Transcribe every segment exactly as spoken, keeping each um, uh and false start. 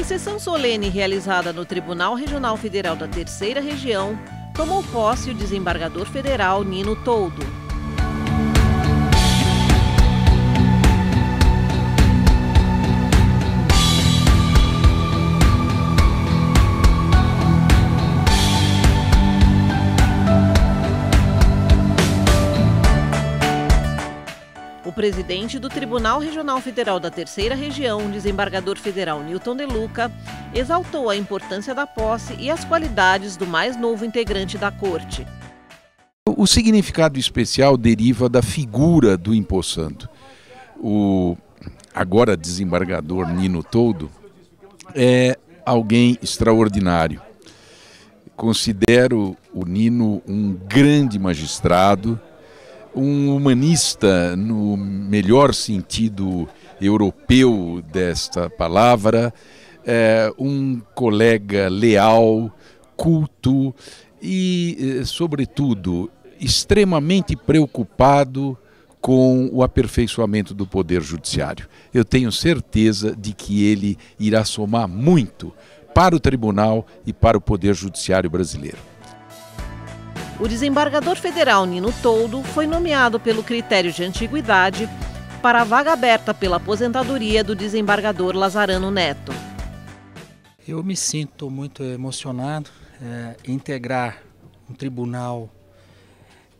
Em sessão solene realizada no Tribunal Regional Federal da Terceira Região, tomou posse o desembargador federal Nino Toldo. O presidente do Tribunal Regional Federal da Terceira Região, desembargador federal Newton de Luca, exaltou a importância da posse e as qualidades do mais novo integrante da Corte. O significado especial deriva da figura do empossando. O agora desembargador Nino Toldo é alguém extraordinário. Considero o Nino um grande magistrado, um humanista no melhor sentido europeu desta palavra, é um colega leal, culto e, sobretudo, extremamente preocupado com o aperfeiçoamento do Poder Judiciário. Eu tenho certeza de que ele irá somar muito para o Tribunal e para o Poder Judiciário brasileiro. O desembargador federal Nino Toldo foi nomeado pelo critério de antiguidade para a vaga aberta pela aposentadoria do desembargador Lazarano Neto. Eu me sinto muito emocionado. É, integrar um tribunal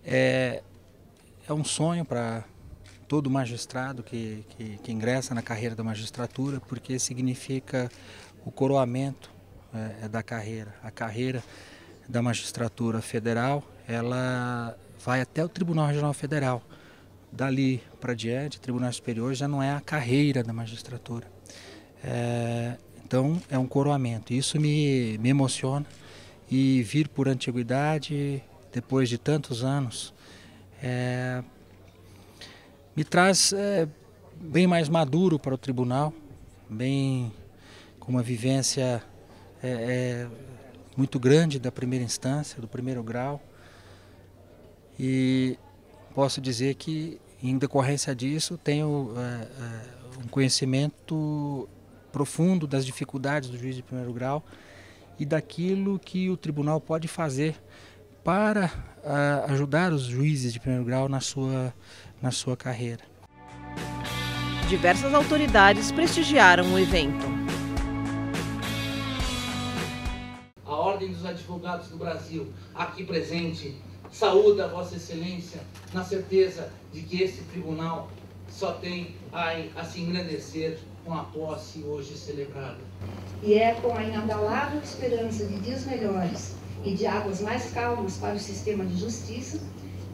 é, é um sonho para todo magistrado que, que, que ingressa na carreira da magistratura, porque significa o coroamento é, da carreira. A carreira da magistratura federal, ela vai até o Tribunal Regional Federal. Dali para diante, Tribunal Superior já não é a carreira da magistratura. É, então, é um coroamento. Isso me, me emociona. E vir por antiguidade, depois de tantos anos, é, me traz é, bem mais maduro para o tribunal, bem com uma vivência É, é, muito grande da primeira instância, do primeiro grau, e posso dizer que, em decorrência disso, tenho é, é, um conhecimento profundo das dificuldades do juiz de primeiro grau e daquilo que o tribunal pode fazer para a, ajudar os juízes de primeiro grau na sua, na sua carreira. Diversas autoridades prestigiaram o evento. A Ordem dos Advogados do Brasil, aqui presente, saúda a Vossa Excelência na certeza de que esse tribunal só tem a, a se engrandecer com a posse hoje celebrada. E é com a inabalável esperança de dias melhores e de águas mais calmas para o sistema de justiça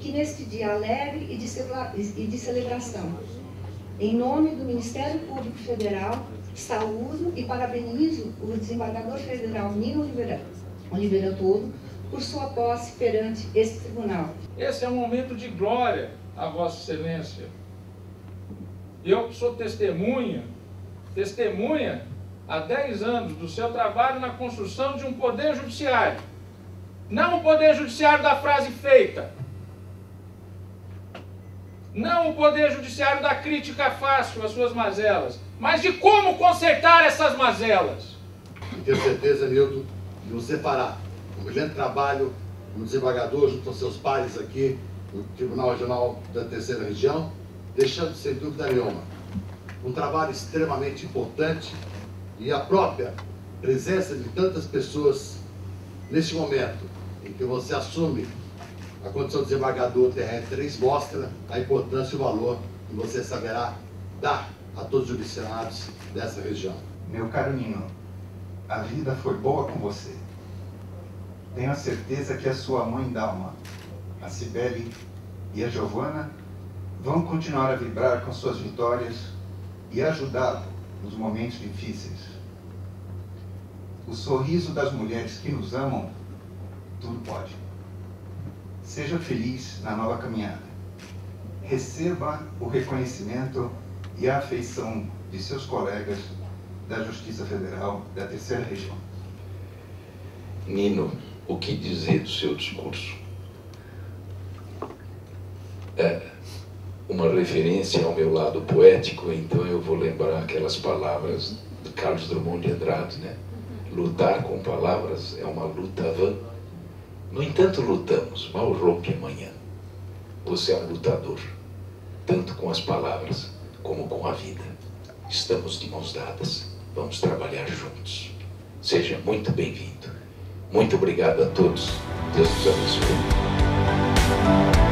que, neste dia alegre e de, celebra e de celebração, em nome do Ministério Público Federal, saúdo e parabenizo o desembargador federal Nino Oliveira Toldo por sua posse perante este tribunal. Esse é um momento de glória a Vossa Excelência. Eu sou testemunha, testemunha há dez anos do seu trabalho na construção de um poder judiciário. Não o poder judiciário da frase feita. Não o poder judiciário da crítica fácil às suas mazelas, mas de como consertar essas mazelas. E tenho certeza, Newton, de você fará um grande trabalho no desembargador, junto aos seus pares aqui, no Tribunal Regional da Terceira Região, deixando, sem dúvida nenhuma, um trabalho extremamente importante, e a própria presença de tantas pessoas neste momento em que você assume a condição de desembargador T R três mostra a importância e o valor que você saberá dar a todos os judiciados dessa região. Meu caro Nino, a vida foi boa com você. Tenho a certeza que a sua mãe Dalma, a Sibele e a Giovanna vão continuar a vibrar com suas vitórias e ajudá-lo nos momentos difíceis. O sorriso das mulheres que nos amam, tudo pode. Seja feliz na nova caminhada. Receba o reconhecimento e a afeição de seus colegas da Justiça Federal da Terceira Região. Nino, o que dizer do seu discurso? É, uma referência ao meu lado poético, então eu vou lembrar aquelas palavras de Carlos Drummond de Andrade, né? Lutar com palavras é uma luta vã. No entanto, lutamos, mal rompe amanhã. Você é um lutador, tanto com as palavras como com a vida. Estamos de mãos dadas, vamos trabalhar juntos. Seja muito bem-vindo. Muito obrigado a todos. Deus nos abençoe.